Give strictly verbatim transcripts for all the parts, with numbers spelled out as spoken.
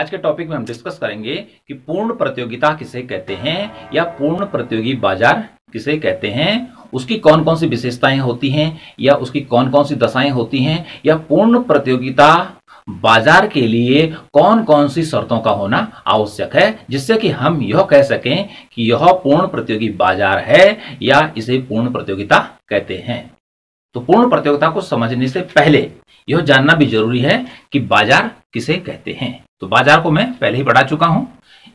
आज के टॉपिक में हम डिस्कस करेंगे कि पूर्ण प्रतियोगिता किसे कहते हैं या पूर्ण प्रतियोगी बाजार किसे कहते हैं, उसकी कौन कौन सी विशेषताएं होती हैं या उसकी कौन कौन सी दशाएं होती हैं या पूर्ण प्रतियोगिता बाजार के लिए कौन कौन सी शर्तों का होना आवश्यक है, जिससे कि हम यह कह सकें कि यह पूर्ण प्रतियोगी बाजार है या इसे पूर्ण प्रतियोगिता कहते हैं। तो पूर्ण प्रतियोगिता को समझने से पहले यह जानना भी जरूरी है कि बाजार किसे कहते हैं। तो बाजार को मैं पहले ही पढ़ा चुका हूं,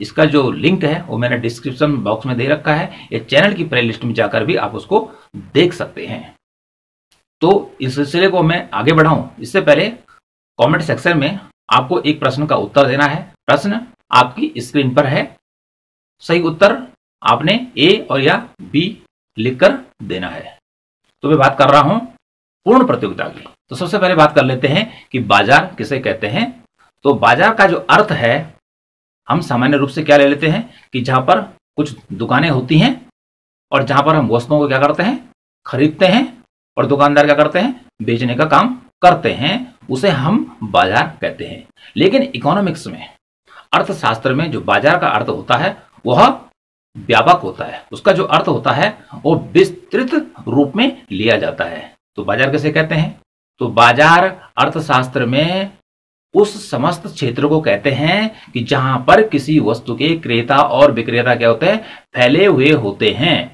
इसका जो लिंक है वो मैंने डिस्क्रिप्शन बॉक्स में दे रखा है, या चैनल की प्लेलिस्ट में जाकर भी आप उसको देख सकते हैं। तो इस सिलसिले को मैं आगे बढ़ाऊं इससे पहले कमेंट सेक्शन में आपको एक प्रश्न का उत्तर देना है। प्रश्न आपकी स्क्रीन पर है, सही उत्तर आपने ए और या बी लिखकर देना है। तो मैं बात कर रहा हूं पूर्ण प्रतियोगिता की। तो सबसे पहले बात कर लेते हैं कि बाजार किसे कहते हैं। तो बाजार का जो अर्थ है हम सामान्य रूप से क्या ले लेते हैं कि जहां पर कुछ दुकानें होती हैं और जहां पर हम वस्तुओं को क्या करते हैं, खरीदते हैं और दुकानदार क्या करते हैं, बेचने का काम करते हैं, उसे हम बाजार कहते हैं। लेकिन इकोनॉमिक्स में, अर्थशास्त्र में जो बाजार का अर्थ होता है वह व्यापक होता है, उसका जो अर्थ होता है वो विस्तृत रूप में लिया जाता है। तो बाजार किसे कहते हैं? तो बाजार अर्थशास्त्र में उस समस्त क्षेत्र को कहते हैं कि जहां पर किसी वस्तु के क्रेता और विक्रेता क्या होते हैं, फैले हुए होते हैं।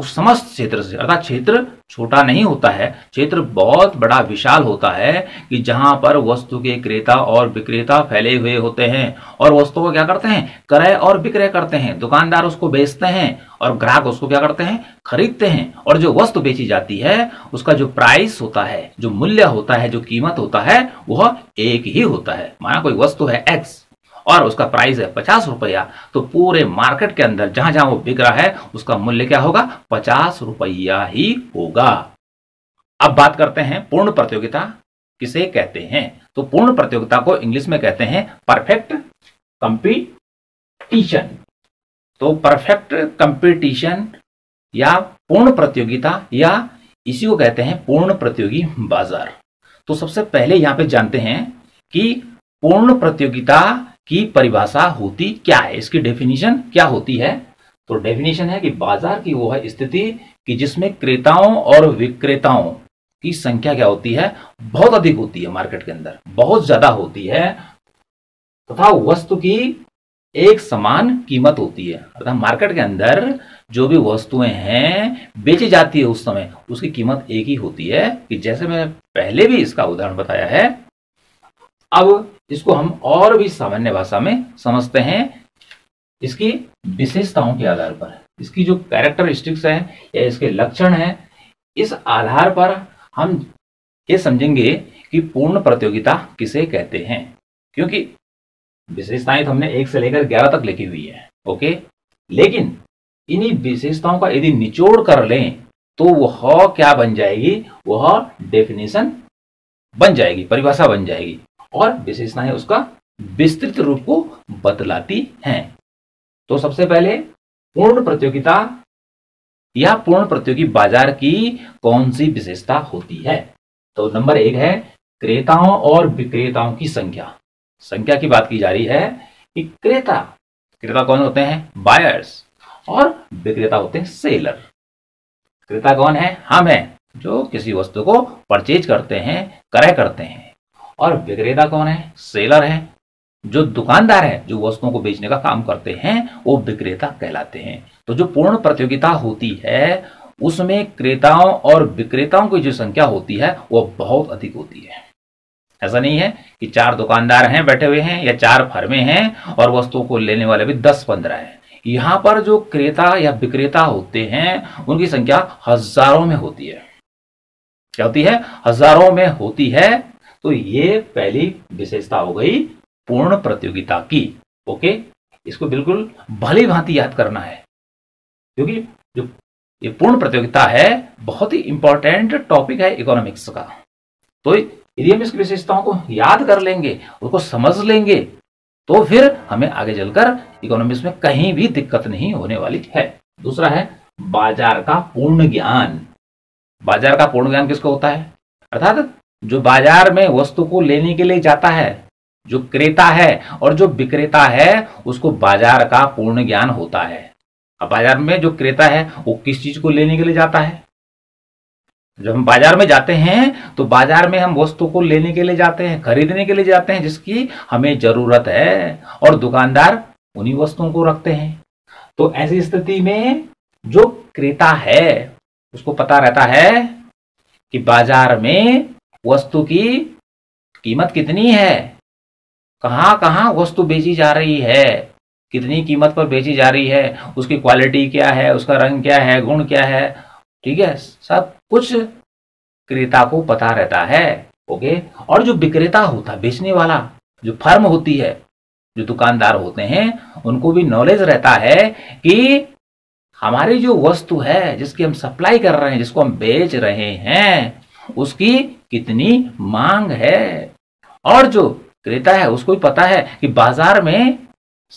उस समस्त क्षेत्र से, अर्थात क्षेत्र छोटा नहीं होता है, क्षेत्र बहुत बड़ा विशाल होता है कि जहां पर वस्तु के क्रेता और विक्रेता फैले हुए होते हैं और वस्तु को क्या करते हैं, क्रय और विक्रय करते हैं। दुकानदार उसको बेचते हैं और ग्राहक उसको क्या करते हैं, खरीदते हैं। और जो वस्तु बेची जाती है उसका जो प्राइस होता है, जो मूल्य होता है, जो कीमत होता है वह एक ही होता है। माना कोई वस्तु है एक्स और उसका प्राइस है पचास रुपया, तो पूरे मार्केट के अंदर जहां जहां वो बिक रहा है उसका मूल्य क्या होगा, पचास रुपया ही होगा। अब बात करते हैं पूर्ण प्रतियोगिता किसे कहते हैं। तो पूर्ण प्रतियोगिता को इंग्लिश में कहते हैं परफेक्ट कंपटीशन। तो परफेक्ट कंपटीशन या पूर्ण प्रतियोगिता या इसी को कहते हैं पूर्ण प्रतियोगी बाजार। तो सबसे पहले यहां पे जानते हैं कि पूर्ण प्रतियोगिता की परिभाषा होती क्या है, इसकी डेफिनेशन क्या होती है। तो डेफिनेशन है कि बाजार की वो है स्थिति कि जिसमें क्रेताओं और विक्रेताओं की संख्या क्या होती है, बहुत अधिक होती है, मार्केट के अंदर बहुत ज्यादा होती है तथा वस्तु की एक समान कीमत होती है। अर्थात मार्केट के अंदर जो भी वस्तुएं हैं बेची जाती है उस समय उसकी कीमत एक ही होती है, कि जैसे मैंने पहले भी इसका उदाहरण बताया है। अब इसको हम और भी सामान्य भाषा में समझते हैं, इसकी विशेषताओं के आधार पर, इसकी जो कैरेक्टरिस्टिक्स है या इसके लक्षण हैं, इस आधार पर हम ये समझेंगे कि पूर्ण प्रतियोगिता किसे कहते हैं। क्योंकि विशेषताएं तो हमने एक से लेकर ग्यारह तक लिखी हुई है, ओके, लेकिन इन्हीं विशेषताओं का यदि निचोड़ कर लें तो वह क्या बन जाएगी, वह डेफिनेशन बन जाएगी, परिभाषा बन जाएगी और विशेषताएं उसका विस्तृत रूप को बतलाती हैं। तो सबसे पहले पूर्ण प्रतियोगिता या पूर्ण प्रतियोगी बाजार की कौन सी विशेषता होती है? तो नंबर एक है क्रेताओं और विक्रेताओं की संख्या। संख्या की बात की जा रही है कि क्रेता क्रेता कौन होते हैं, बायर्स, और विक्रेता होते हैं सेलर। क्रेता कौन है, हम हैं जो किसी वस्तु को परचेज करते हैं, क्रय करते हैं, और विक्रेता कौन है, सेलर है, जो दुकानदार है, जो वस्तुओं को बेचने का काम करते हैं वो विक्रेता कहलाते हैं। तो जो पूर्ण प्रतियोगिता होती है उसमें क्रेताओं और विक्रेताओं की जो संख्या होती है वह बहुत अधिक होती है। ऐसा नहीं है कि चार दुकानदार हैं बैठे हुए हैं या चार फर्में हैं और वस्तुओं को लेने वाले भी दस पंद्रह हैं। यहाँ पर जो क्रेता या विक्रेता होते हैं उनकी संख्या हजारों में होती है, क्या होती है, हजारों में होती है। तो ये पहली विशेषता हो गई पूर्ण प्रतियोगिता की, ओके। इसको बिल्कुल भली भांति याद करना है क्योंकि जो ये पूर्ण प्रतियोगिता है बहुत ही इंपॉर्टेंट टॉपिक है इकोनॉमिक्स का। तो यदि हम इसकी विशेषताओं को याद कर लेंगे, उसको समझ लेंगे, तो फिर हमें आगे चलकर इकोनॉमिक्स में कहीं भी दिक्कत नहीं होने वाली है। दूसरा है बाजार का पूर्ण ज्ञान। बाजार का पूर्ण ज्ञान किसको होता है, अर्थात जो बाजार में वस्तु को लेने के लिए जाता है, जो क्रेता है और जो विक्रेता है उसको बाजार का पूर्ण ज्ञान होता है। अब बाजार में जो क्रेता है वो किस चीज को लेने के लिए जाता है? जब हम बाजार में जाते हैं तो बाजार में हम वस्तु को लेने के लिए जाते हैं, खरीदने के लिए जाते हैं जिसकी हमें जरूरत है, और दुकानदार उन्हीं वस्तुओं को रखते हैं। तो ऐसी स्थिति में जो क्रेता है उसको पता रहता है कि बाजार में वस्तु की कीमत कितनी है, कहाँ कहाँ वस्तु बेची जा रही है, कितनी कीमत पर बेची जा रही है, उसकी क्वालिटी क्या है, उसका रंग क्या है, गुण क्या है, ठीक है, सब कुछ क्रेता को पता रहता है। ओके। और जो विक्रेता होता है, बेचने वाला, जो फर्म होती है, जो दुकानदार होते हैं, उनको भी नॉलेज रहता है कि हमारी जो वस्तु है जिसकी हम सप्लाई कर रहे हैं, जिसको हम बेच रहे हैं, उसकी कितनी मांग है। और जो क्रेता है उसको भी पता है कि बाजार में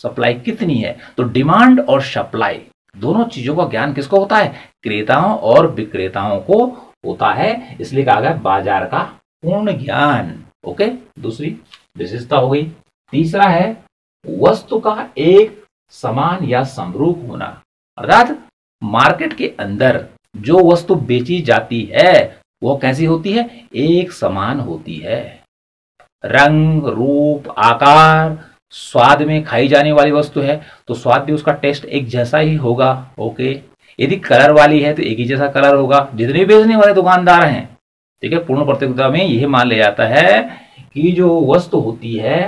सप्लाई कितनी है। तो डिमांड और सप्लाई दोनों चीजों का ज्ञान किसको होता है? क्रेताओं और विक्रेताओं को होता है। इसलिए कहा गया बाजार का पूर्ण ज्ञान। ओके, दूसरी विशेषता हो गई। तीसरा है वस्तु का एक समान या समरूप होना, अर्थात मार्केट के अंदर जो वस्तु बेची जाती है वो कैसी होती है? एक समान होती है। रंग, रूप, आकार, स्वाद में खाई जाने वाली वस्तु है तो स्वाद भी उसका टेस्ट एक जैसा ही होगा। ओके। यदि कलर वाली है तो एक ही जैसा कलर होगा। जितने बेचने वाले दुकानदार हैं, ठीक है, पूर्ण प्रतियोगिता में यह मान लिया जाता है कि जो वस्तु होती है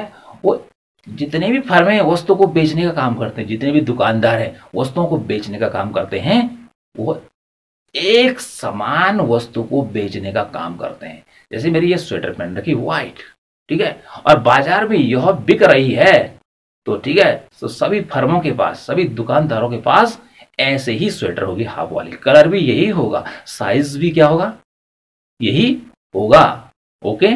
वो, जितने भी फर्में वस्तु को बेचने का काम करते हैं, जितने भी दुकानदार हैं वस्तुओं को बेचने का काम करते हैं, वो एक समान वस्तु को बेचने का काम करते हैं। जैसे मेरी ये स्वेटर पहन रखी व्हाइट, ठीक है, और बाजार में यह बिक रही है, तो ठीक है, तो सभी फर्मों के पास, सभी दुकानदारों के पास ऐसे ही स्वेटर होगी, हाफ वाली, कलर भी यही होगा, साइज भी क्या होगा? यही होगा। ओके,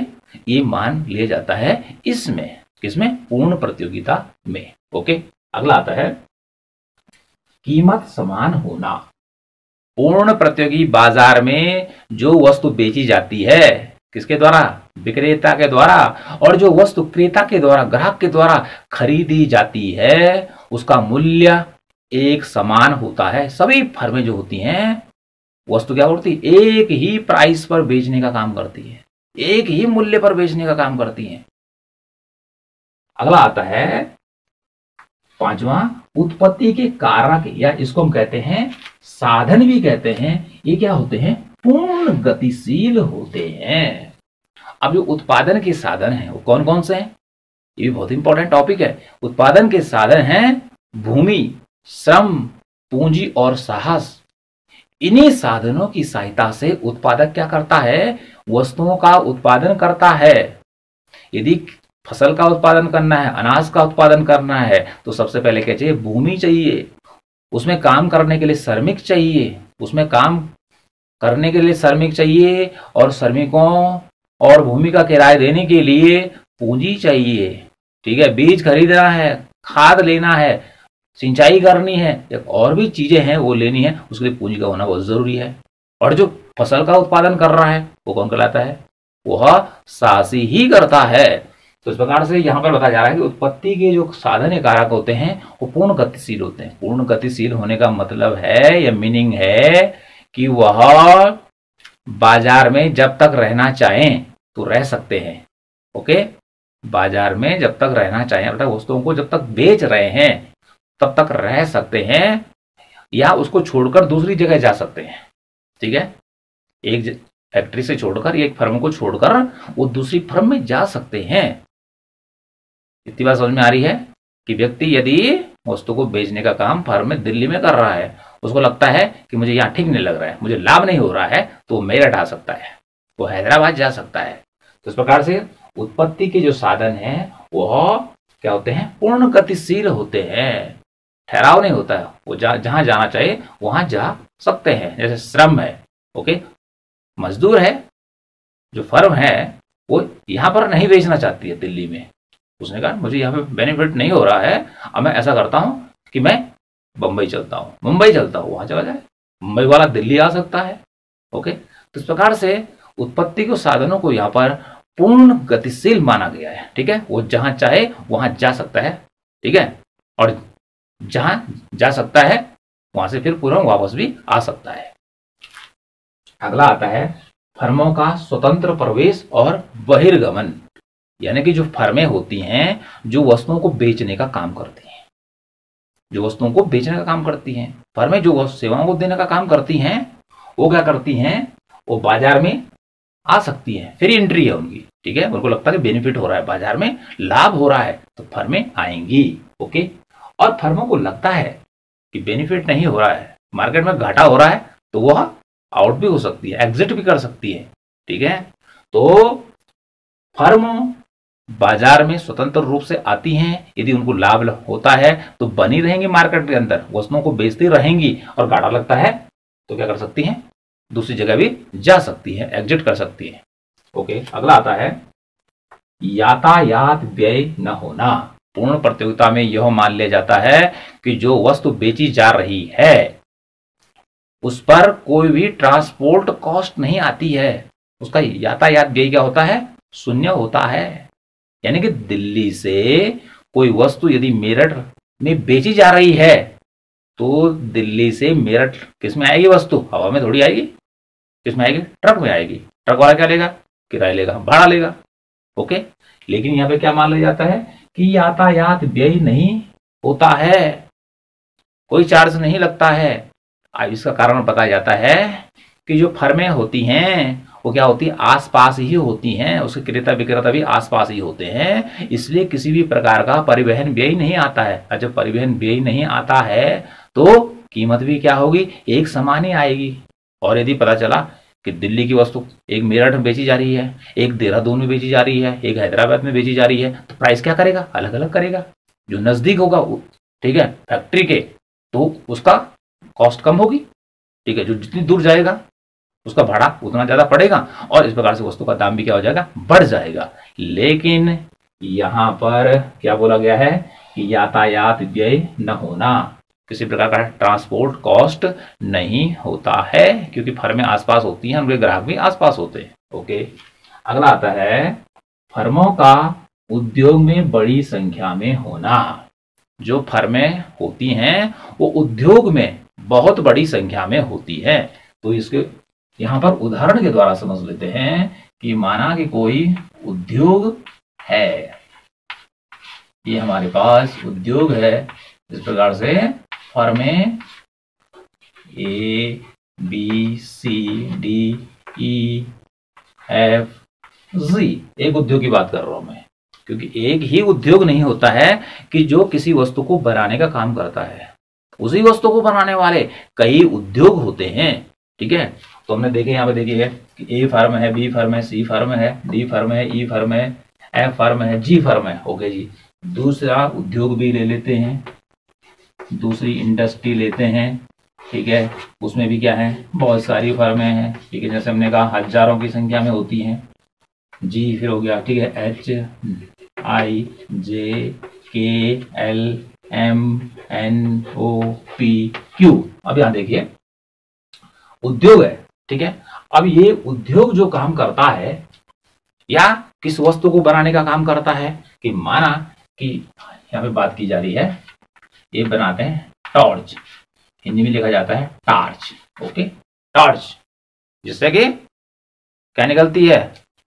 ये मान लिया जाता है इसमें, इसमें पूर्ण प्रतियोगिता में। ओके। अगला आता है कीमत समान होना। पूर्ण प्रतियोगी बाजार में जो वस्तु बेची जाती है किसके द्वारा? विक्रेता के द्वारा। और जो वस्तु क्रेता के द्वारा, ग्राहक के द्वारा खरीदी जाती है, उसका मूल्य एक समान होता है। सभी फर्में जो होती हैं वस्तु क्या होती है? एक ही प्राइस पर बेचने का काम करती है, एक ही मूल्य पर बेचने का काम करती है। अगला आता है पांचवा, उत्पत्ति के कारक, या इसको हम कहते हैं साधन भी कहते हैं। ये क्या होते हैं? पूर्ण गतिशील होते हैं। अब जो उत्पादन के साधन हैं वो कौन कौन से हैं? ये भी बहुत इंपॉर्टेंट टॉपिक है। उत्पादन के साधन हैं भूमि, श्रम, पूंजी और साहस। इन्हीं साधनों की सहायता से उत्पादक क्या करता है? वस्तुओं का उत्पादन करता है। यदि फसल का उत्पादन करना है, अनाज का उत्पादन करना है, तो सबसे पहले क्या चाहिए? भूमि चाहिए, उसमें काम करने के लिए श्रमिक चाहिए, उसमें काम करने के लिए श्रमिक चाहिए, और श्रमिकों और भूमि का किराया देने के लिए पूंजी चाहिए, ठीक है, बीज खरीदना है, खाद लेना है, सिंचाई करनी है, या और भी चीजें हैं वो लेनी है, उसके लिए पूंजी का होना बहुत जरूरी है। और जो फसल का उत्पादन कर रहा है वो कौन कहलाता है? वह साहसी ही करता है। तो इस प्रकार से यहाँ पर बताया जा रहा है कि उत्पत्ति के जो साधन कारक होते हैं वो पूर्ण गतिशील होते हैं। पूर्ण गतिशील होने का मतलब है या मीनिंग है कि वह बाजार में जब तक रहना चाहें तो रह सकते हैं। ओके, बाजार में जब तक रहना चाहें, अर्थात वस्तुओं को जब तक बेच रहे हैं तब तक रह सकते हैं, या उसको छोड़कर दूसरी जगह जा सकते हैं। ठीक है, एक फैक्ट्री से छोड़कर, एक फर्म को छोड़कर वो दूसरी फर्म में जा सकते हैं। इतनी बात समझ में आ रही है कि व्यक्ति यदि वस्तु को बेचने का काम फर्म में दिल्ली में कर रहा है, उसको लगता है कि मुझे यहाँ ठीक नहीं लग रहा है, मुझे लाभ नहीं हो रहा है, तो वो मेरठ आ सकता है, वो हैदराबाद जा सकता है। तो इस प्रकार से उत्पत्ति के जो साधन हैं वह क्या होते हैं? पूर्ण गतिशील होते हैं, ठहराव नहीं होता है, वो जा, जहाँ जाना चाहिए वहाँ जा सकते हैं। जैसे श्रम है, ओके, मजदूर है, जो फर्म है वो यहाँ पर नहीं बेचना चाहती है दिल्ली में, उसने कहा मुझे यहाँ पे बेनिफिट नहीं हो रहा है, अब मैं ऐसा करता हूँ कि मैं बम्बई चलता हूँ, मुंबई चलता हूँ, वहाँ चला जाए, मुंबई वाला दिल्ली आ सकता है। ओके, तो इस प्रकार से उत्पत्ति को, साधनों को यहाँ पर पूर्ण गतिशील माना गया है। ठीक है, वो जहां चाहे वहां जा सकता है। ठीक है, और जहां जा सकता है वहां से फिर पूरा वापस भी आ सकता है। अगला आता है फर्मों का स्वतंत्र प्रवेश और बहिर्गमन, यानी कि जो फर्में होती हैं जो वस्तुओं को बेचने का काम करती हैं, जो वस्तुओं को बेचने का काम करती हैं, फर्में जो सेवाओं को देने का काम करती हैं, वो क्या करती हैं, वो बाजार में आ सकती हैं, फिर एंट्री है उनकी। ठीक है, उनको लगता है कि बेनिफिट हो रहा है, बाजार में लाभ हो रहा है, तो फर्में आएंगी। ओके, और फर्मों को लगता है कि बेनिफिट नहीं हो रहा है, मार्केट में घाटा हो रहा है, तो वह आउट भी हो सकती है, एग्जिट भी कर सकती है। ठीक है, तो फर्मों बाजार में स्वतंत्र रूप से आती हैं, यदि उनको लाभ होता है तो बनी रहेंगी मार्केट के अंदर, वस्तुओं को बेचती रहेंगी, और घाटा लगता है तो क्या कर सकती हैं, दूसरी जगह भी जा सकती है, एग्जिट कर सकती है। ओके, अगला आता है यातायात व्यय न होना। पूर्ण प्रतियोगिता में यह मान लिया जाता है कि जो वस्तु बेची जा रही है उस पर कोई भी ट्रांसपोर्ट कॉस्ट नहीं आती है, उसका यातायात व्यय क्या होता है, शून्य होता है। यानी कि दिल्ली से कोई वस्तु यदि मेरठ में बेची जा रही है तो दिल्ली से मेरठ किसमें आएगी, वस्तु हवा में थोड़ी आएगी, किसमें आएगी, ट्रक में आएगी। ट्रक वाला क्या लेगा, किराया लेगा, भाड़ा लेगा। ओके, लेकिन यहाँ पे क्या मान लिया जाता है कि यातायात व्यय नहीं होता है, कोई चार्ज नहीं लगता है। अब इसका कारण बताया जाता है कि जो फर्में होती हैं वो क्या होती है, आसपास ही होती हैं, उसके क्रेता विक्रेता भी आसपास ही होते हैं, इसलिए किसी भी प्रकार का परिवहन व्यय नहीं आता है। और जब परिवहन व्यय नहीं आता है तो कीमत भी क्या होगी, एक समान ही आएगी। और यदि पता चला कि दिल्ली की वस्तु एक मेरठ में बेची जा रही है, एक देहरादून में बेची जा रही है, एक हैदराबाद में बेची जा रही है, तो प्राइस क्या करेगा, अलग अलग करेगा, जो नजदीक होगा, ठीक है, फैक्ट्री के, तो उसका कॉस्ट कम होगी। ठीक है, जो जितनी दूर जाएगा उसका भाड़ा उतना ज्यादा पड़ेगा, और इस प्रकार से वस्तु का दाम भी क्या हो जाएगा, बढ़ जाएगा। लेकिन यहाँ पर क्या बोला गया है कि यातायात व्यय न होना, किसी प्रकार का ट्रांसपोर्ट कॉस्ट नहीं होता है, क्योंकि फर्में आसपास होती हैं, उनके ग्राहक भी आसपास होते हैं। ओके, अगला आता है फर्मों का उद्योग में बड़ी संख्या में होना। जो फर्में होती हैं वो उद्योग में बहुत बड़ी संख्या में होती है, तो इसके यहाँ पर उदाहरण के द्वारा समझ लेते हैं कि माना कि कोई उद्योग है, ये हमारे पास उद्योग है, इस प्रकार से फर्में A B C D E F G, एक उद्योग की बात कर रहा हूं मैं, क्योंकि एक ही उद्योग नहीं होता है कि जो किसी वस्तु को बनाने का काम करता है, उसी वस्तु को बनाने वाले कई उद्योग होते हैं। ठीक है, तो हमने देखे यहाँ पे देखिए कि ए फर्म है, बी फर्म है, सी फर्म है, डी फर्म है, ई फर्म है, एफ फर्म है, जी फर्म है। ओके जी, दूसरा उद्योग भी ले लेते हैं, दूसरी इंडस्ट्री लेते हैं। ठीक है, उसमें भी क्या है, बहुत सारी फर्में हैं। ठीक है, जैसे हमने कहा हजारों की संख्या में होती हैं। जी फिर हो गया, ठीक है, H I J K L M N O P Q. अब यहाँ देखिए उद्योग है, ठीक है, अब ये उद्योग जो काम करता है या किस वस्तु को बनाने का काम करता है, कि माना कि यहाँ पे बात की जा रही है, ये बनाते हैं टॉर्च, हिंदी में लिखा जाता है टार्च। ओके, टॉर्च जिससे कि क्या निकलती है,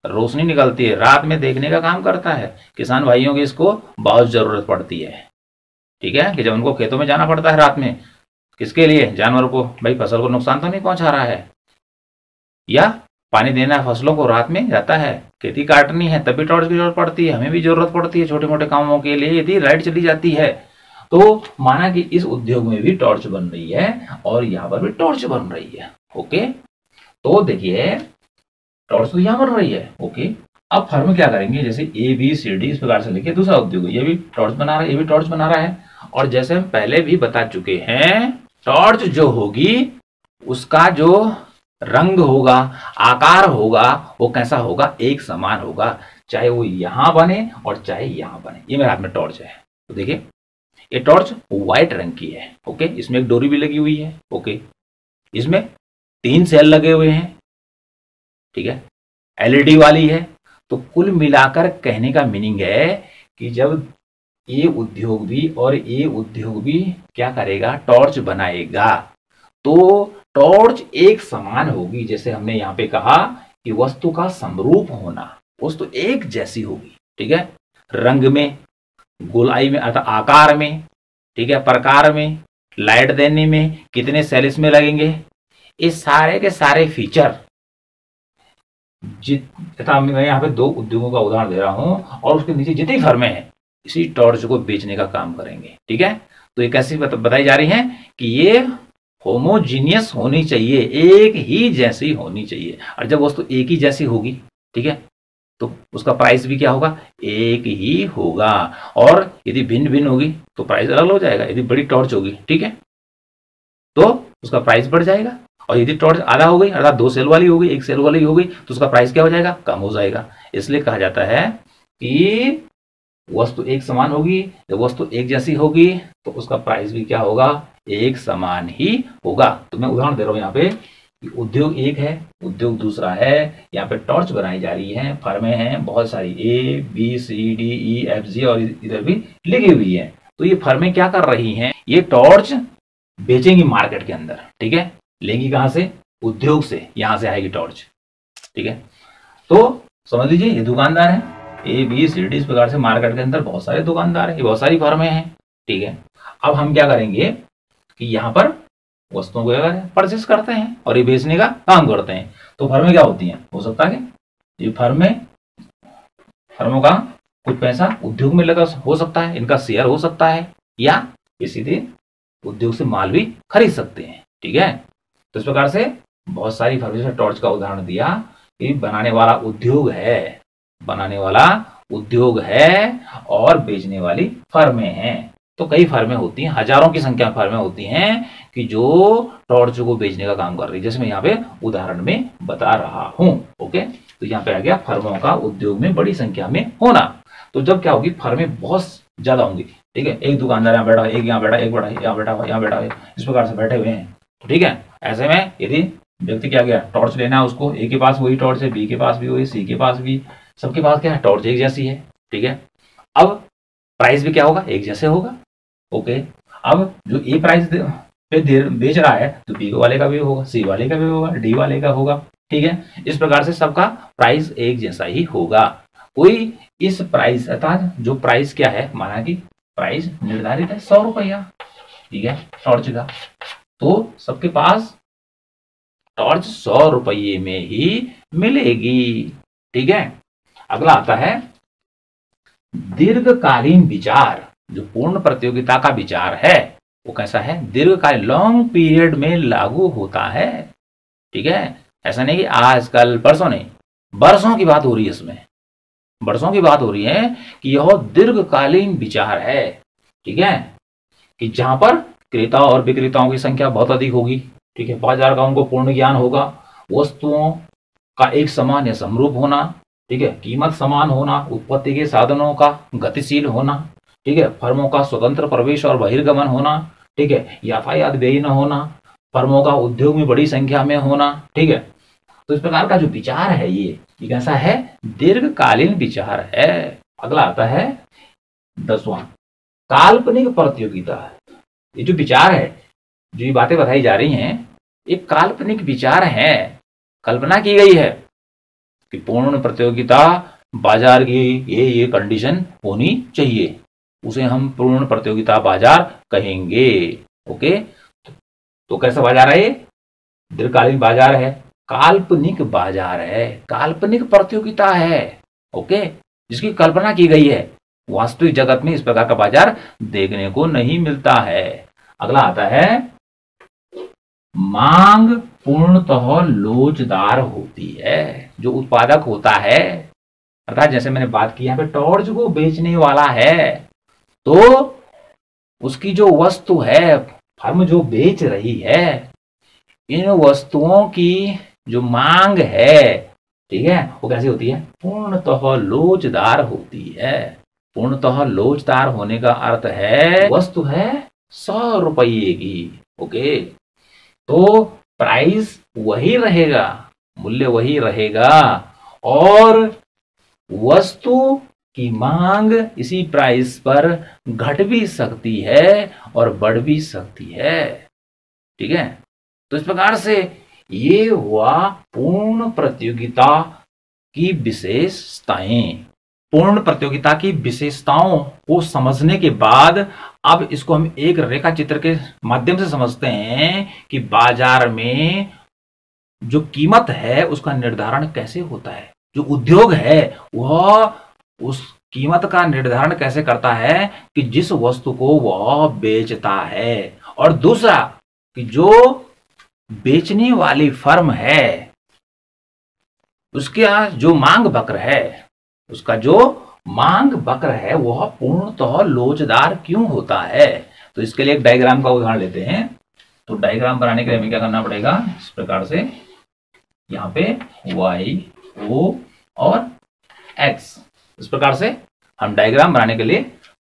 रोशनी निकलती है, रात में देखने का काम करता है। किसान भाइयों की इसको बहुत जरूरत पड़ती है। ठीक है, कि जब उनको खेतों में जाना पड़ता है रात में, किसके लिए, जानवरों को, भाई फसल को नुकसान तो नहीं पहुंचा रहा है, या पानी देना फसलों को रात में जाता है, खेती काटनी है तभी टॉर्च की जरूरत पड़ती है, हमें भी जरूरत पड़ती है छोटे मोटे कामों के लिए, यदि लाइट चली जाती है। तो माना कि इस उद्योग में भी टॉर्च बन रही है और यहाँ पर भी टॉर्च बन रही है। ओके, तो देखिए टॉर्च तो यहाँ बन रही है। ओके, अब फर्म क्या करेंगे, जैसे ए बी सी डी इस प्रकार से लिखिए, दूसरा उद्योग ये भी टॉर्च बना रहा है, ये भी टॉर्च बना रहा है, और जैसे हम पहले भी बता चुके हैं टॉर्च जो होगी उसका जो रंग होगा, आकार होगा, वो कैसा होगा, एक समान होगा, चाहे वो यहाँ बने और चाहे यहाँ बने। ये मेरे हाथ में टॉर्च है, तो देखिए ये टॉर्च व्हाइट रंग की है। ओके, इसमें एक डोरी भी लगी हुई है। ओके, इसमें तीन सेल लगे हुए हैं। ठीक है, एलईडी वाली है, तो कुल मिलाकर कहने का मीनिंग है कि जब ये उद्योग भी और ये उद्योग भी क्या करेगा, टॉर्च बनाएगा, तो टॉर्च एक समान होगी। जैसे हमने यहाँ पे कहा कि वस्तु का समरूप होना, वस्तु एक जैसी होगी, ठीक है, रंग में, गोलाई में अर्थात आकार में, ठीक है, प्रकार में, लाइट देने में, कितने सेल इसमें लगेंगे, ये सारे के सारे फीचर जित मैं यहाँ पे दो उद्योगों का उदाहरण दे रहा हूँ और उसके नीचे जितनी फर्में हैं इसी टॉर्च को बेचने का काम करेंगे, ठीक है। तो ये कैसी बताई जा रही है कि ये होमोजीनियस होनी चाहिए, एक ही जैसी होनी चाहिए, और जब वस्तु एक ही जैसी होगी, ठीक है, तो उसका प्राइस भी क्या होगा, एक ही होगा, और यदि भिन्न भिन्न होगी तो प्राइस अलग हो जाएगा। यदि बड़ी टॉर्च होगी, ठीक है, तो उसका प्राइस बढ़ जाएगा, और यदि टॉर्च आधा हो गई अर्थात दो सेल वाली हो गई, एक सेल वाली हो गई, तो उसका प्राइस क्या हो जाएगा, कम हो जाएगा। इसलिए कहा जाता है कि वस्तु एक समान होगी, जब वस्तु एक जैसी होगी तो उसका प्राइस भी क्या होगा, एक समान ही होगा। तो मैं उदाहरण दे रहा हूँ यहाँ पे कि उद्योग एक है, उद्योग दूसरा है, यहाँ पे टॉर्च बनाई जा रही है, फर्में हैं बहुत सारी, A B C D E F G और इधर भी लिखी हुई है। तो ये फर्में क्या कर रही हैं, ये टॉर्च बेचेंगी मार्केट के अंदर, ठीक है, लेंगी कहाँ से, उद्योग से, यहाँ से आएगी टॉर्च, ठीक है। तो समझ लीजिए ये दुकानदार है, ए बी सी डी, इस प्रकार से मार्केट के अंदर बहुत सारे दुकानदार हैं, बहुत सारी फर्में हैं, ठीक है। अब हम क्या करेंगे कि यहाँ पर वस्तुओं को परचेस करते हैं और ये बेचने का काम करते हैं। तो फर्में क्या होती हैं, हो सकता है कि ये फर्में, फर्मों का कुछ पैसा उद्योग में लगा हो सकता है, इनका शेयर हो सकता है, या ये सीधे उद्योग से माल भी खरीद सकते हैं, ठीक है। तो इस प्रकार से बहुत सारी फर्में, टॉर्च का उदाहरण दिया कि बनाने वाला उद्योग है, बनाने वाला उद्योग है और बेचने वाली फर्में हैं। तो कई फर्में होती हैं, हजारों की संख्या में फर्में होती हैं कि जो टॉर्च को बेचने का काम कर रही है, जैसे मैं यहाँ पे उदाहरण में बता रहा हूँ, ओके। तो यहाँ पे आ गया फर्मों का उद्योग में बड़ी संख्या में होना। तो जब क्या होगी, फर्में बहुत ज्यादा होंगी, ठीक है, एक दुकानदार यहाँ बैठा, एक यहाँ बैठा, एक बैठा, यहाँ बैठा, यहाँ बैठा, इस प्रकार से बैठे हुए हैं, ठीक है। ऐसे में यदि व्यक्ति क्या गया, टॉर्च लेना है उसको, ए के पास वही टॉर्च है, बी के पास भी वही, सी के पास भी, सबके पास क्या है, टॉर्च एक जैसी है, ठीक है। अब प्राइस भी क्या होगा, एक जैसे होगा, ओके। अब जो ए प्राइस पे बेच रहा है तो बी वाले का भी होगा, सी वाले का भी होगा, डी वाले का होगा, ठीक है। इस प्रकार से सबका प्राइस एक जैसा ही होगा। कोई इस प्राइस अर्थात जो प्राइस क्या है, माना कि प्राइस निर्धारित है सौ रुपया, ठीक है, टॉर्च का, तो सबके पास टॉर्च सौ रुपये में ही मिलेगी, ठीक है। अगला आता है दीर्घकालीन विचार, जो पूर्ण प्रतियोगिता का विचार है, वो कैसा है, दीर्घकालीन, लॉन्ग पीरियड में लागू होता है, ठीक है। ऐसा नहीं कि आजकल परसों नहीं, बरसों की बात हो रही है, इसमें बरसों की बात हो रही है कि यह दीर्घकालीन विचार है, ठीक है, कि जहां पर क्रेता और विक्रेताओं की संख्या बहुत अधिक होगी, ठीक है, बाजार का उनको पूर्ण ज्ञान होगा, वस्तुओं का एक समान या समरूप होना, ठीक है, कीमत समान होना, उत्पत्ति के साधनों का गतिशील होना, ठीक है, फर्मों का स्वतंत्र प्रवेश और बहिर्गमन होना, ठीक है, यातायात व्यय न होना, फर्मों का उद्योग में बड़ी संख्या में होना, ठीक है। तो इस प्रकार का जो विचार है ये, ये कैसा है, दीर्घकालीन विचार है। अगला आता है दसवां, काल्पनिक प्रतियोगिता है। ये जो विचार है, जो ये बातें बताई जा रही हैं, ये काल्पनिक विचार है, कल्पना की गई है कि पूर्ण प्रतियोगिता, बाजार की ये ये कंडीशन होनी चाहिए, उसे हम पूर्ण प्रतियोगिता बाजार कहेंगे, ओके। तो कैसा बाजार है, दीर्घकालीन बाजार है, काल्पनिक बाजार है, काल्पनिक प्रतियोगिता है, ओके, जिसकी कल्पना की गई है, वास्तविक जगत में इस प्रकार का बाजार देखने को नहीं मिलता है। अगला आता है मांग पूर्णतः लोचदार होती है, जो उत्पादक होता है, अर्थात जैसे मैंने बात की यहाँ पे टॉर्च को बेचने वाला है, तो उसकी जो वस्तु है, फर्म जो बेच रही है, इन वस्तुओं की जो मांग है, ठीक है, वो कैसी होती है, पूर्णतः लोचदार होती है। पूर्णतः लोचदार होने का अर्थ है वस्तु है सौ रुपये की, ओके, तो प्राइस वही रहेगा, मूल्य वही रहेगा, और वस्तु की मांग इसी प्राइस पर घट भी सकती है और बढ़ भी सकती है। ठीक है, तो इस प्रकार से ये हुआ पूर्ण प्रतियोगिता की विशेषताएं। पूर्ण प्रतियोगिता की विशेषताओं को समझने के बाद अब इसको हम एक रेखा चित्र के माध्यम से समझते हैं कि बाजार में जो कीमत है उसका निर्धारण कैसे होता है, जो उद्योग है वह उस कीमत का निर्धारण कैसे करता है कि जिस वस्तु को वह बेचता है, और दूसरा कि जो बेचने वाली फर्म है उसका जो मांग वक्र है, उसका जो मांग वक्र है वह पूर्णतः लोचदार क्यों होता है। तो इसके लिए एक डायग्राम का उदाहरण लेते हैं। तो डायग्राम बनाने के लिए हमें क्या करना पड़ेगा, इस प्रकार से यहाँ पे y, o और x, इस प्रकार से हम डायग्राम बनाने के लिए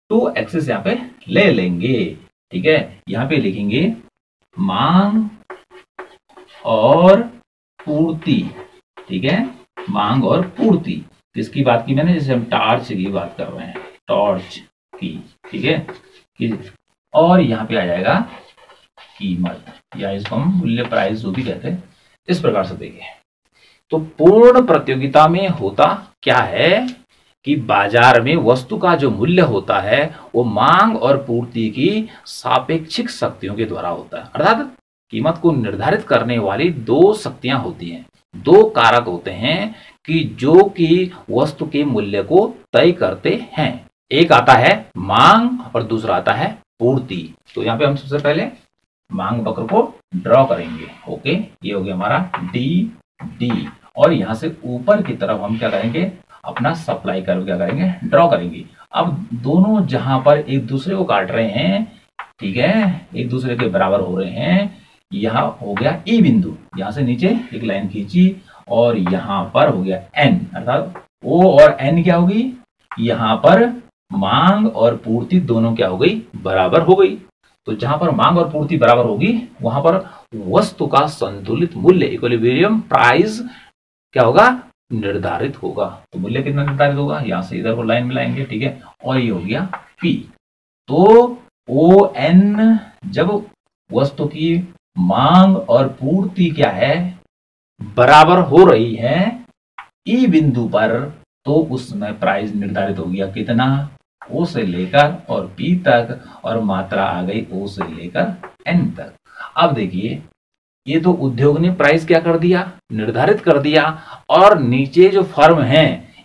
टू एक्सिस यहाँ पे ले लेंगे। ठीक है, यहाँ पे लिखेंगे मांग और पूर्ति। ठीक है, मांग और पूर्ति किसकी बात की मैंने, जैसे हम टॉर्च की बात कर रहे हैं, टॉर्च की। ठीक है, और यहाँ पे आ जाएगा कीमत या इसको हम मूल्य प्राइस जो भी कहते हैं। इस प्रकार से देखिए, तो पूर्ण प्रतियोगिता में होता क्या है कि बाजार में वस्तु का जो मूल्य होता है वो मांग और पूर्ति की सापेक्षिक शक्तियों के द्वारा होता है, अर्थात कीमत को निर्धारित करने वाली दो शक्तियां होती हैं, दो कारक होते हैं कि जो कि वस्तु के मूल्य को तय करते हैं। एक आता है मांग और दूसरा आता है पूर्ति। तो यहाँ पे हम सबसे पहले मांग वक्र को ड्रॉ करेंगे। ओके, ये हो गया हमारा डी डी, और यहाँ से ऊपर की तरफ हम क्या करेंगे, अपना सप्लाई कर्व क्या करेंगे, ड्रॉ करेंगे। अब दोनों जहां पर एक दूसरे को काट रहे हैं, ठीक है, एक दूसरे के बराबर हो रहे हैं। यहाँ हो गया ई बिंदु, यहाँ से नीचे एक लाइन खींची और यहाँ पर हो गया एन, अर्थात ओ और एन क्या होगी, यहाँ पर मांग और पूर्ति दोनों क्या हो गई, बराबर हो गई। तो जहां पर मांग और पूर्ति बराबर होगी वहां पर वस्तु का संतुलित मूल्य इक्विलिब्रियम प्राइस क्या होगा, निर्धारित होगा। तो मूल्य कितना निर्धारित होगा, यहां से इधर को लाइन मिलाएंगे। ठीक है, और ये हो गया पी। तो ओ एन जब वस्तु की मांग और पूर्ति क्या है, बराबर हो रही है ई बिंदु पर, तो उसमें प्राइस निर्धारित हो गया कितना, ओ से लेकर और पी तक, और मात्रा आ गई ओ से लेकर एन तक। अब देखिए, ये तो उद्योग ने प्राइस क्या कर दिया, निर्धारित कर दिया, और नीचे जो फर्म है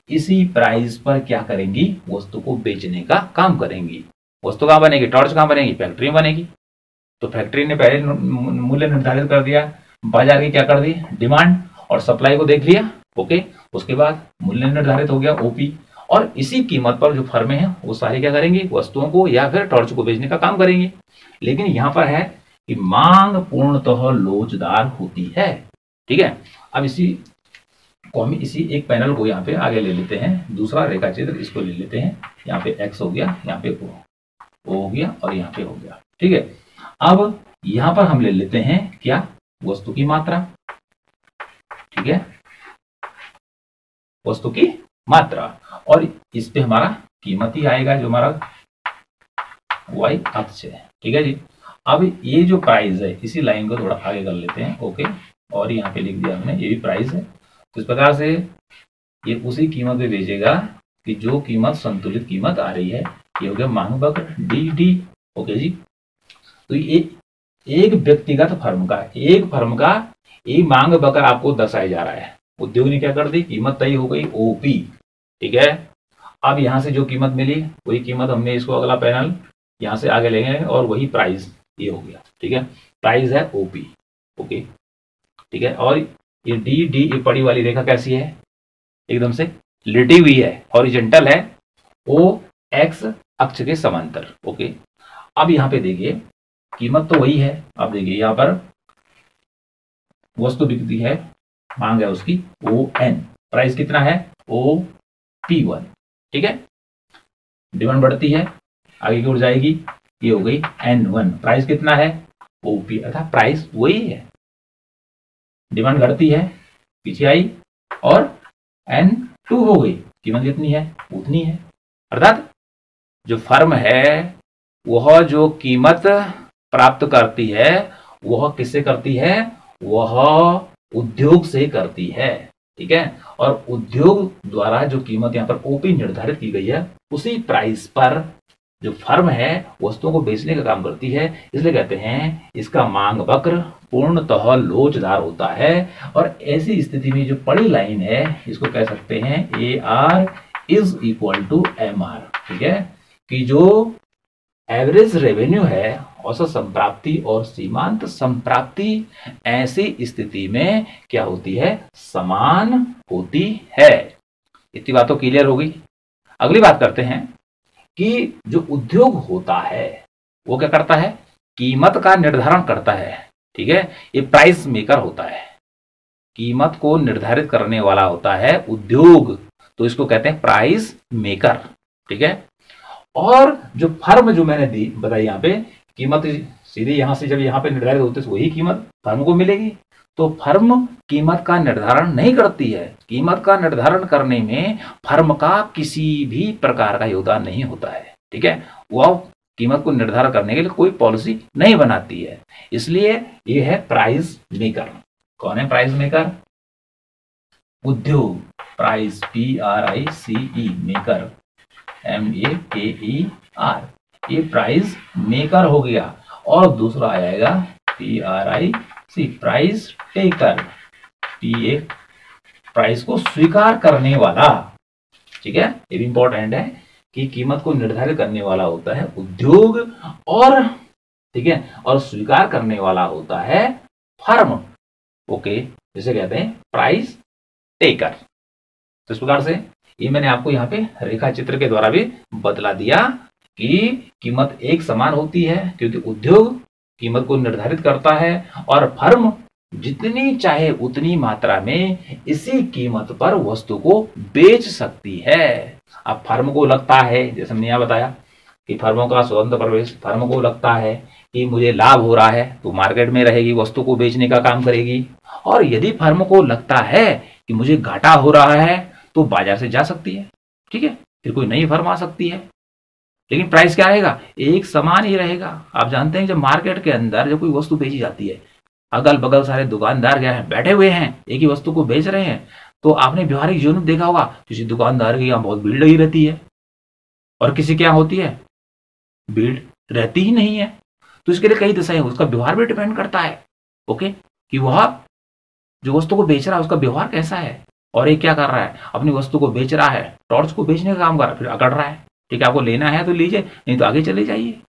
इसी प्राइस पर क्या करेंगी, वस्तु को बेचने का काम करेंगी। वस्तु कहाँ बनेगी, टॉर्च कहाँ बनेगी, फैक्ट्री में बनेगी। तो फैक्ट्री ने पहले मूल्य निर्धारित कर दिया, बाजार की क्या कर दी, डिमांड, और सप्लाई को देख लिया। ओके, उसके बाद मूल्य निर्धारित हो गया ओपी, और इसी कीमत पर जो फर्में हैं वो सारी क्या करेंगी, वस्तुओं को या फिर टॉर्च को बेचने का काम करेंगे। लेकिन यहाँ पर है कि मांग पूर्णतः लोचदार होती है। ठीक है, अब इसी को हम इसी एक पैनल को यहाँ पे आगे ले लेते हैं, दूसरा रेखा चित्र इसको ले लेते हैं। यहाँ पे एक्स हो गया, यहाँ पे ओ हो गया और यहाँ पे हो गया। ठीक है, अब यहाँ पर हम ले लेते हैं क्या, वस्तु की मात्रा। ठीक है, वस्तु की मात्रा, और इस पे हमारा कीमत ही आएगा जो हमारा y अक्ष है। ठीक है जी, अब ये जो प्राइस है इसी लाइन को थोड़ा आगे कर लेते हैं। ओके, और यहाँ पे लिख दिया हमने, ये भी प्राइस है। तो इस प्रकार से ये उसी कीमत पे भेजेगा कि जो कीमत संतुलित कीमत आ रही है। ये हो गया मांग वक्र डी डी। ओके जी, तो ये एक व्यक्तिगत फर्म का, एक फर्म का ये मांग वक्र आपको दर्शाया जा रहा है। उद्योग ने क्या कर दी, कीमत तय हो गई ओपी। ठीक है, अब यहाँ से जो कीमत मिली वही कीमत हमने इसको अगला पैनल यहाँ से आगे लेंगे और वही प्राइस ये हो गया। ठीक है, प्राइस है ओपी। ओके, ठीक है, और ये डी डी ये पड़ी वाली रेखा कैसी है, एकदम से लिटी हुई है, हॉरिजॉन्टल है, ओ एक्स अक्ष के समांतर। ओके, अब यहाँ पे देखिए कीमत तो वही है। अब देखिए यहाँ पर वस्तु बिकती है, मांग है उसकी ओ एन, प्राइस कितना है ओ पी वन। ठीक है, डिमांड बढ़ती है, आगे की ओर जाएगी, ये हो गई एन वन, प्राइस कितना है ओ पी, अर्थात प्राइस वही है। डिमांड घटती है, पीछे आई और एन टू हो गई, कीमत कितनी है, उतनी है। अर्थात जो फर्म है वह जो कीमत प्राप्त करती है वह किससे करती है, वह उद्योग से करती है। ठीक है, और उद्योग द्वारा जो कीमत यहाँ पर ओपी निर्धारित की गई है उसी प्राइस पर जो फर्म है वस्तुओं को बेचने का काम करती है। इसलिए कहते हैं इसका मांग वक्र पूर्णतः लोचदार होता है। और ऐसी स्थिति में जो पड़ी लाइन है इसको कह सकते हैं A R is equal to M R. ठीक है, कि जो एवरेज रेवेन्यू है, औसत संप्राप्ति और सीमांत संप्राप्ति ऐसी स्थिति में क्या होती है, समान होती है। इतनी बात तो क्लियर हो गई। अगली बात करते हैं कि जो उद्योग होता है वो क्या करता है, कीमत का निर्धारण करता है। ठीक है, ये प्राइस मेकर होता है, कीमत को निर्धारित करने वाला होता है उद्योग, तो इसको कहते हैं प्राइस मेकर। ठीक है, और जो फर्म जो मैंने दी बताई यहाँ पे कीमत सीधे यहां से जब यहाँ पे निर्धारित होती है वही कीमत फर्म को मिलेगी, तो फर्म कीमत का निर्धारण नहीं करती है। कीमत का निर्धारण करने में फर्म का किसी भी प्रकार का योगदान नहीं होता है। ठीक है, वह कीमत को निर्धारण करने के लिए कोई पॉलिसी नहीं बनाती है। इसलिए यह है प्राइस मेकर। कौन है प्राइस मेकर, उद्योग। Price P R I C E maker M A K E R, ये प्राइस मेकर हो गया। और दूसरा आ जाएगा P R I C price taker, P A price को स्वीकार करने वाला। ठीक है, ये भी इंपॉर्टेंट है कि कीमत को निर्धारित करने वाला होता है उद्योग, और ठीक है, और स्वीकार करने वाला होता है फर्म। ओके, जिसे कहते हैं प्राइस टेकर। तो इस प्रकार से ये मैंने आपको यहाँ पे रेखा चित्र के द्वारा भी बतला दिया कि कीमत एक समान होती है क्योंकि उद्योग कीमत को निर्धारित करता है और फर्म जितनी चाहे उतनी मात्रा में इसी कीमत पर वस्तु को बेच सकती है। अब फर्म को लगता है, जैसे हमने यहाँ बताया कि फर्मों का स्वतंत्र प्रवेश, फर्म को लगता है कि मुझे लाभ हो रहा है तो मार्केट में रहेगी, वस्तु को बेचने का काम करेगी। और यदि फर्म को लगता है कि मुझे घाटा हो रहा है तो बाजार से जा सकती है। ठीक है, फिर कोई नई फर्म आ सकती है, लेकिन प्राइस क्या रहेगा, एक समान ही रहेगा। आप जानते हैं जब मार्केट के अंदर जब कोई वस्तु बेची जाती है, अगल बगल सारे दुकानदार क्या है, बैठे हुए हैं, एक ही वस्तु को बेच रहे हैं, तो आपने व्यवहारिक जीवन में देखा होगा किसी दुकानदार के यहाँ बहुत भीड़ लगी रहती है और किसी के यहाँ होती है भीड़ रहती ही नहीं है। तो इसके लिए कई दिशाएं, उसका व्यवहार भी डिपेंड करता है। ओके, कि वह जो वस्तु को बेच रहा है उसका व्यवहार कैसा है और ये क्या कर रहा है, अपनी वस्तु को बेच रहा है, टॉर्च को बेचने का काम कर रहा है, फिर अकड़ रहा है। ठीक है, आपको लेना है तो लीजिए, नहीं तो आगे चले जाइए।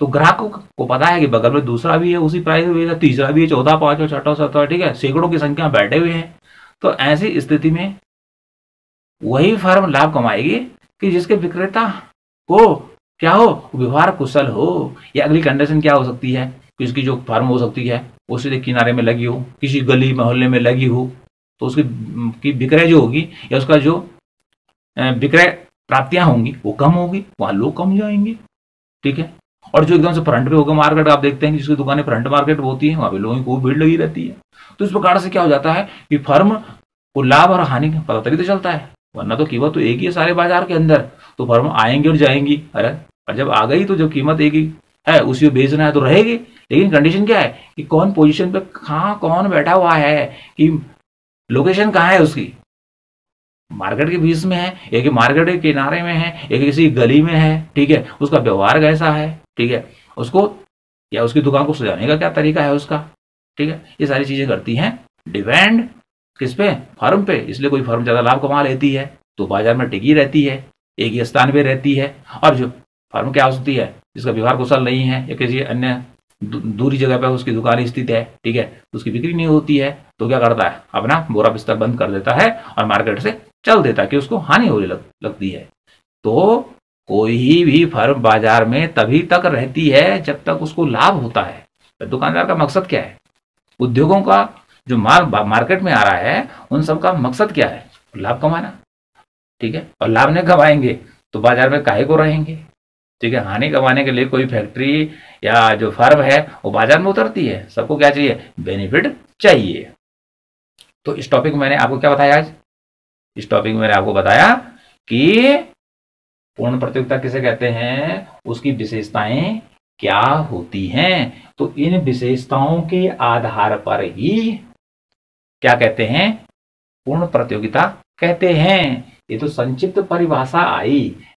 तो ग्राहक को पता है कि बगल में दूसरा भी है उसी प्राइस में बेचा, तीसरा भी है, चौथा, पांचवा, छठा, सातवा, ठीक है, सैकड़ों की संख्या बैठे हुए हैं। तो ऐसी स्थिति में वही फर्म लाभ कमाएगी कि जिसके विक्रेता को क्या हो, व्यवहार कुशल हो। या अगली कंडीशन क्या हो सकती है कि उसकी जो फर्म हो सकती है वो सीधे किनारे में लगी हो, किसी गली मोहल्ले में लगी हो, तो उसकी की विक्रय जो होगी या उसका जो विक्रय प्राप्तियां होंगी वो कम होगी, वहां लोग कम जाएंगे। ठीक है, और जो एकदम से फ्रंट पे होगा मार्केट, आप देखते हैं कि जिसकी दुकानें फ्रंट मार्केट होती है वहां पे लोगों को भीड़ लगी रहती है। तो इस प्रकार से क्या हो जाता है कि फर्म को लाभ और हानि पता तभी तो चलता है, वरना तो कीमत तो एक ही है सारे बाजार के अंदर, तो फर्म आएंगी और जाएंगी। अरे, और जब आ गई तो जो कीमत एक ही है उसी को बेचना है तो रहेगी, लेकिन कंडीशन क्या है कि कौन पोजीशन पे, कहाँ कौन बैठा हुआ है, कि लोकेशन कहाँ है उसकी, मार्केट के बीच में है, एक मार्केट के किनारे में है, एक किसी गली में है। ठीक है, उसका व्यवहार कैसा है, ठीक है, उसको या उसकी दुकान को सजाने का क्या तरीका है उसका। ठीक है, ये सारी चीजें करती हैं डिपेंड किस पे, फर्म पे। इसलिए कोई फर्म ज्यादा लाभ कमा लेती है तो बाजार में टिकी रहती है, एक ही स्थान पे रहती है, और जो फर्म क्या हो सकती है जिसका व्यवहार कुशल नहीं है या किसी अन्य दूरी जगह पर उसकी दुकान स्थित है, ठीक है, उसकी बिक्री नहीं होती है, तो क्या करता है, अपना बोरा बिस्तर बंद कर देता है और मार्केट से चल देता है कि उसको हानि होने लग, लगती है। तो कोई भी फर्म बाजार में तभी तक रहती है जब तक उसको लाभ होता है। तो दुकानदार का मकसद क्या है, उद्योगों का जो माल मार्केट में आ रहा है उन सब का मकसद क्या है, लाभ कमाना। ठीक है, और लाभ नहीं कमाएंगे तो बाजार में काहे को रहेंगे। ठीक है, हानि कमाने के लिए कोई फैक्ट्री या जो फर्म है वो बाजार में उतरती है, सबको क्या चाहिए, बेनिफिट चाहिए। तो इस टॉपिक मैंने आपको क्या बताया आज, इस टॉपिक में मैंने आपको बताया कि पूर्ण प्रतियोगिता किसे कहते हैं, उसकी विशेषताएं क्या होती हैं। तो इन विशेषताओं के आधार पर ही क्या कहते हैं, पूर्ण प्रतियोगिता कहते हैं। ये तो संक्षिप्त परिभाषा आई,